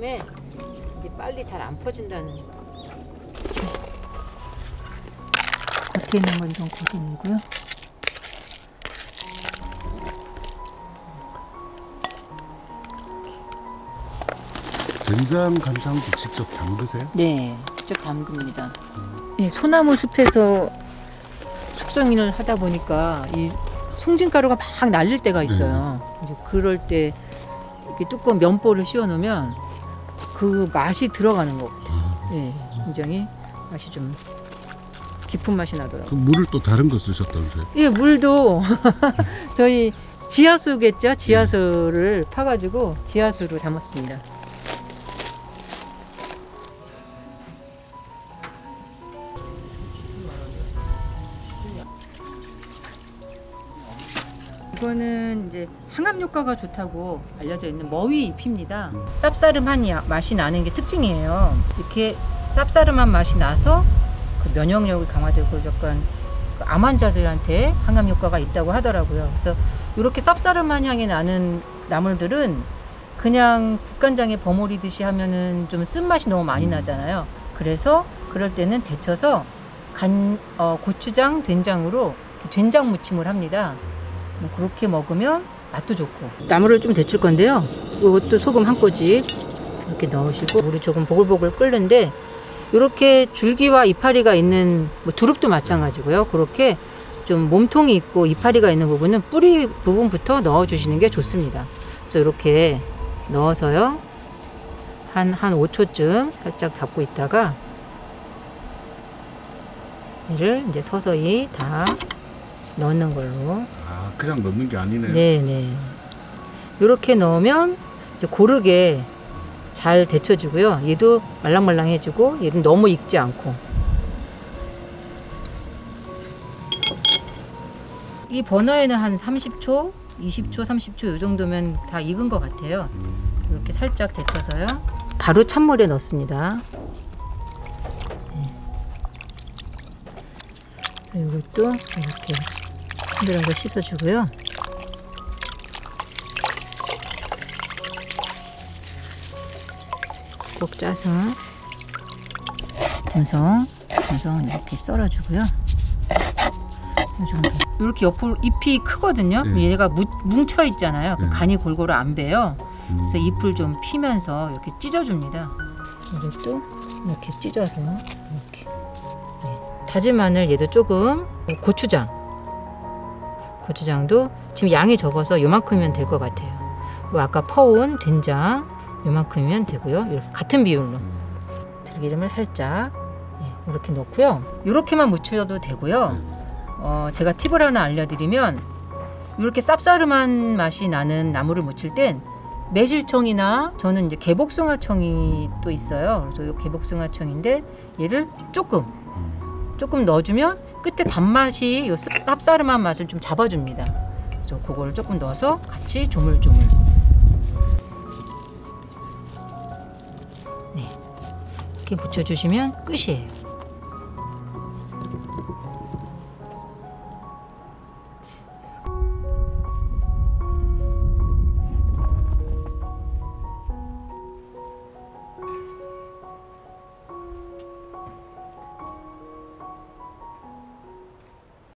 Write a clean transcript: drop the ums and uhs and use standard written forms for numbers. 처음에 이제 빨리 잘 안 퍼진다는 거. 겉에 있는 건 좀 거듬이고요. 된장, 간장도 직접 담그세요? 네, 직접 담깁니다. 네, 소나무 숲에서 숙성을 하다 보니까 이 송진가루가 막 날릴 때가 있어요. 이제 그럴 때 이렇게 두꺼운 면보를 씌워놓으면 그 맛이 들어가는 것 같아요. 네, 굉장히 맛이 좀 깊은 맛이 나더라고요. 그럼 물을 또 다른 거 쓰셨다면서요? 예, 물도 저희 지하수겠죠? 지하수를 파가지고 지하수로 담았습니다. 이거는 이제 항암 효과가 좋다고 알려져 있는 머위 잎입니다. 쌉싸름한 맛이 나는 게 특징이에요. 이렇게 쌉싸름한 맛이 나서 그 면역력이 강화되고 약간 그 암 환자들한테 항암 효과가 있다고 하더라고요. 그래서 이렇게 쌉싸름한 향이 나는 나물들은 그냥 국간장에 버무리듯이 하면은 좀 쓴맛이 너무 많이 나잖아요. 그래서 그럴 때는 데쳐서 고추장, 된장으로 된장 무침을 합니다. 그렇게 먹으면 맛도 좋고. 나물을 좀 데칠 건데요, 이것도 소금 한 꼬집 이렇게 넣으시고 물이 조금 보글보글 끓는데, 이렇게 줄기와 이파리가 있는 뭐 두릅도 마찬가지고요. 그렇게 좀 몸통이 있고 이파리가 있는 부분은 뿌리 부분부터 넣어주시는 게 좋습니다. 그래서 이렇게 넣어서요 한 5초쯤 살짝 닫고 있다가 얘를 이제 서서히 다 넣는 걸로. 아, 그냥 넣는 게 아니네요. 네네. 이렇게 넣으면 이제 고르게 잘 데쳐지고요. 얘도 말랑말랑해지고 얘는 너무 익지 않고. 이 버너에는 한 30초, 20초, 30초 이 정도면 다 익은 것 같아요. 이렇게 살짝 데쳐서요. 바로 찬물에 넣습니다. 네. 이것도 이렇게 흔들한 거 씻어주고요. 꼭 짜서 듬성 이렇게 썰어주고요. 이렇게 옆으로 잎이 크거든요. 네. 얘가 뭉쳐 있잖아요. 네. 간이 골고루 안 배요. 그래서 잎을 좀 피면서 이렇게 찢어줍니다. 이것도 이렇게 찢어서 이렇게. 네. 다진 마늘 얘도 조금, 고추장도 지금 양이 적어서 요만큼이면 될 것 같아요. 그리고 아까 퍼온 된장 요만큼이면 되고요. 이렇게 같은 비율로 들기름을 살짝 이렇게 넣고요. 이렇게만 무쳐도 되고요. 제가 팁을 하나 알려드리면, 이렇게 쌉싸름한 맛이 나는 나물을 무칠 땐 매실청이나, 저는 이제 개복숭아청이 또 있어요. 그래서 이 개복숭아청인데 얘를 조금 넣어주면 끝에 단맛이 이 쌉싸름한 맛을 좀 잡아줍니다. 그래서 그거를 조금 넣어서 같이 조물조물. 네. 이렇게 묻혀주시면 끝이에요.